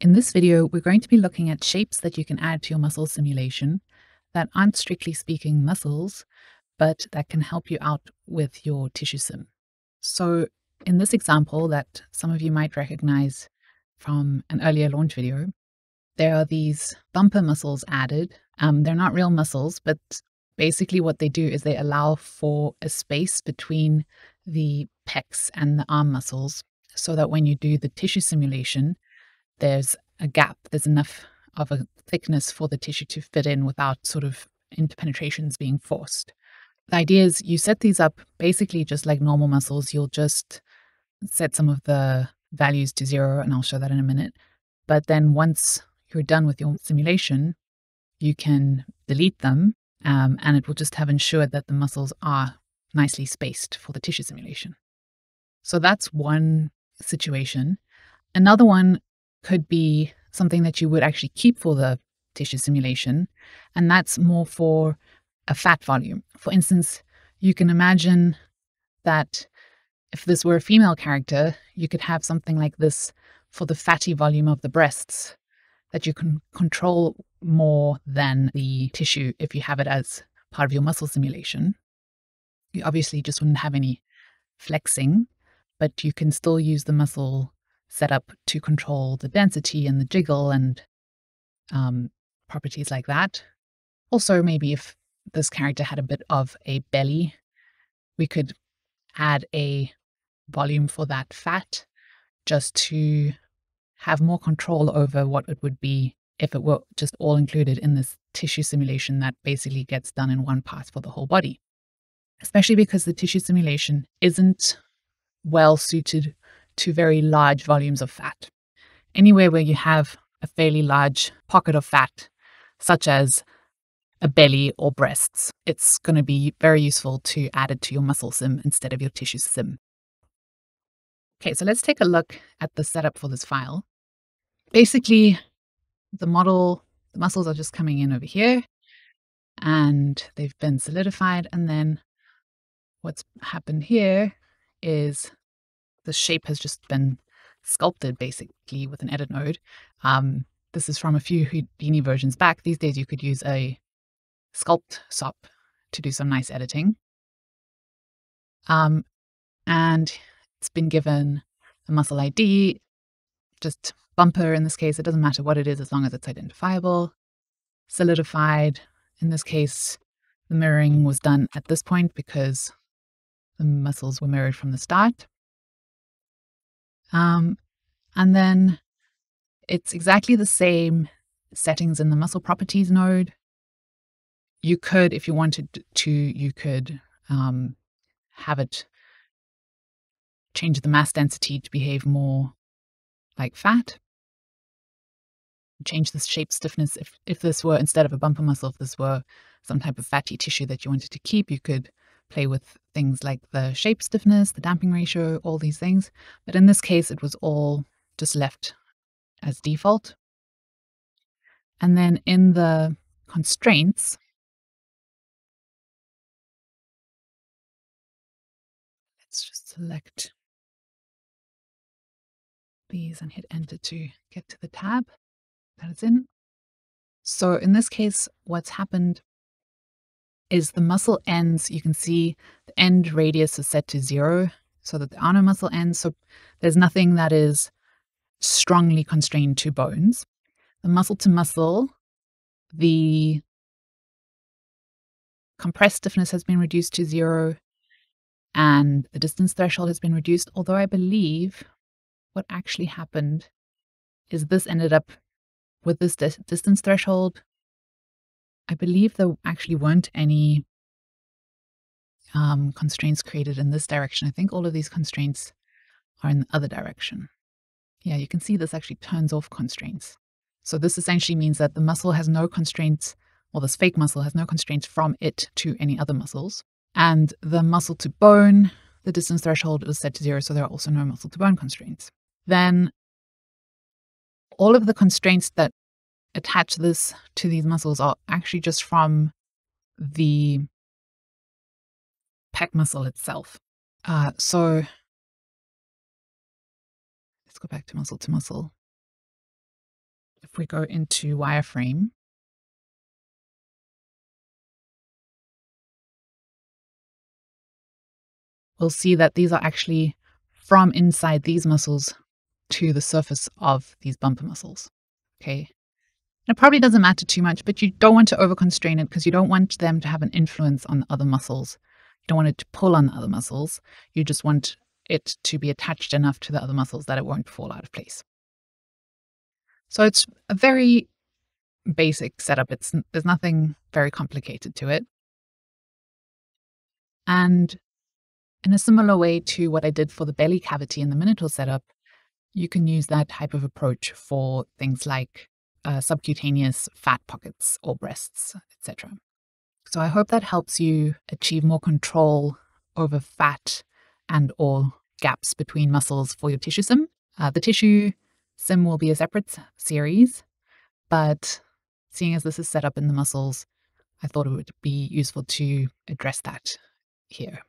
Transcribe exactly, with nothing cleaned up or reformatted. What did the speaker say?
In this video, we're going to be looking at shapes that you can add to your muscle simulation that aren't strictly speaking muscles, but that can help you out with your tissue sim. So in this example that some of you might recognize from an earlier launch video, there are these bumper muscles added. Um, they're not real muscles, but basically what they do is they allow for a space between the pecs and the arm muscles so that when you do the tissue simulation, there's a gap, there's enough of a thickness for the tissue to fit in without sort of interpenetrations being forced. The idea is you set these up basically just like normal muscles. You'll just set some of the values to zero, and I'll show that in a minute. But then once you're done with your simulation, you can delete them, um, and it will just have ensured that the muscles are nicely spaced for the tissue simulation. So that's one situation. Another one could be something that you would actually keep for the tissue simulation, and that's more for a fat volume. For instance, you can imagine that if this were a female character, you could have something like this for the fatty volume of the breasts that you can control more than the tissue if you have it as part of your muscle simulation. You obviously just wouldn't have any flexing, but you can still use the muscle set up to control the density and the jiggle and um, properties like that. Also, maybe if this character had a bit of a belly, we could add a volume for that fat just to have more control over what it would be if it were just all included in this tissue simulation that basically gets done in one pass for the whole body, especially because the tissue simulation isn't well suited to very large volumes of fat. Anywhere where you have a fairly large pocket of fat, such as a belly or breasts, it's going to be very useful to add it to your muscle sim instead of your tissue sim. Okay, so let's take a look at the setup for this file. Basically, the model, the muscles are just coming in over here, and they've been solidified. And then what's happened here is the shape has just been sculpted basically with an edit node. Um, this is from a few Houdini versions back. These days you could use a sculpt sop to do some nice editing. Um, and it's been given a muscle I D, just bumper in this case. It doesn't matter what it is as long as it's identifiable. Solidified. In this case, the mirroring was done at this point because the muscles were mirrored from the start. Um, and then it's exactly the same settings in the Muscle Properties node. You could, if you wanted to, you could um, have it change the mass density to behave more like fat. Change the shape stiffness. If, if this were, instead of a bumper muscle, if this were some type of fatty tissue that you wanted to keep, you could play with things like the shape stiffness, the damping ratio, all these things. But in this case, it was all just left as default. And then in the constraints, let's just select these and hit enter to get to the tab that it's in. So in this case, what's happened is the muscle ends, you can see the end radius is set to zero so that there are no muscle ends. So there's nothing that is strongly constrained to bones. The muscle to muscle, the compressed stiffness has been reduced to zero and the distance threshold has been reduced. Although I believe what actually happened is this ended up with this dis distance threshold. I believe there actually weren't any um, constraints created in this direction. I think all of these constraints are in the other direction. Yeah, you can see this actually turns off constraints. So this essentially means that the muscle has no constraints, or this fake muscle has no constraints from it to any other muscles. And the muscle to bone, the distance threshold is set to zero, so there are also no muscle to bone constraints. Then all of the constraints that attach this to these muscles are actually just from the pec muscle itself. Uh, so let's go back to muscle to muscle. if we go into wireframe, we'll see that these are actually from inside these muscles to the surface of these bumper muscles. Okay. And it probably doesn't matter too much, but you don't want to overconstrain it because you don't want them to have an influence on the other muscles. You don't want it to pull on the other muscles. You just want it to be attached enough to the other muscles that it won't fall out of place. So it's a very basic setup. It's, there's nothing very complicated to it. And in a similar way to what I did for the belly cavity in the minotaur setup, you can use that type of approach for things like uh, subcutaneous fat pockets or breasts, et cetera. So I hope that helps you achieve more control over fat and or gaps between muscles for your tissue sim. Uh, the tissue sim will be a separate series, but seeing as this is set up in the muscles, I thought it would be useful to address that here.